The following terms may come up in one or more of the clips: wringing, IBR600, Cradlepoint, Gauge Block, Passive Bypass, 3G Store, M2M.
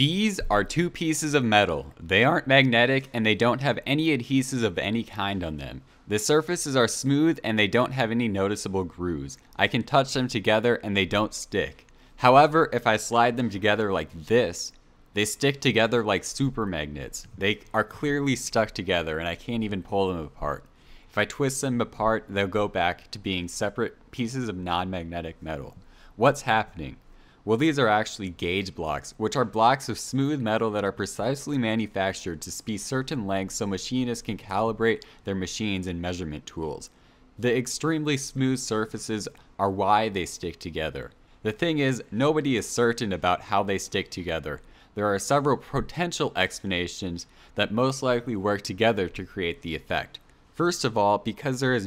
These are two pieces of metal. They aren't magnetic and they don't have any adhesives of any kind on them. The surfaces are smooth and they don't have any noticeable grooves. I can touch them together and they don't stick. However, if I slide them together like this, they stick together like super magnets. They are clearly stuck together and I can't even pull them apart. If I twist them apart, they'll go back to being separate pieces of non-magnetic metal. What's happening? Well, these are actually gauge blocks, which are blocks of smooth metal that are precisely manufactured to be certain lengths so machinists can calibrate their machines and measurement tools. The extremely smooth surfaces are why they stick together. The thing is, nobody is certain about how they stick together. There are several potential explanations that most likely work together to create the effect. First of all, because there is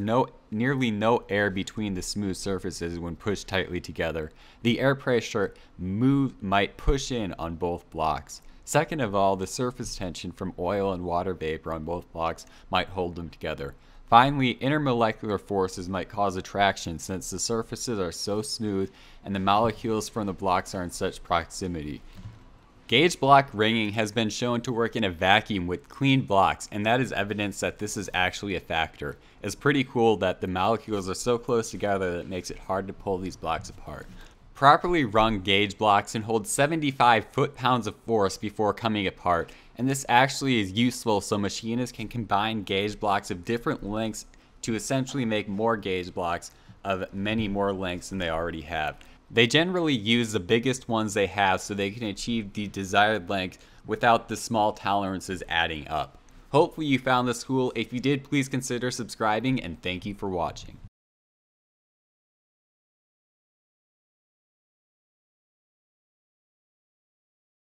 nearly no air between the smooth surfaces when pushed tightly together, the air pressure might push in on both blocks. Second of all, the surface tension from oil and water vapor on both blocks might hold them together. Finally, intermolecular forces might cause attraction since the surfaces are so smooth and the molecules from the blocks are in such proximity. Gauge block ringing has been shown to work in a vacuum with clean blocks, and that is evidence that this is actually a factor. It's pretty cool that the molecules are so close together that it makes it hard to pull these blocks apart. Properly rung gauge blocks can hold 75 foot-pounds of force before coming apart, and this actually is useful so machinists can combine gauge blocks of different lengths to essentially make more gauge blocks of many more lengths than they already have. They generally use the biggest ones they have so they can achieve the desired length without the small tolerances adding up. Hopefully you found this cool. If you did, please consider subscribing, and thank you for watching.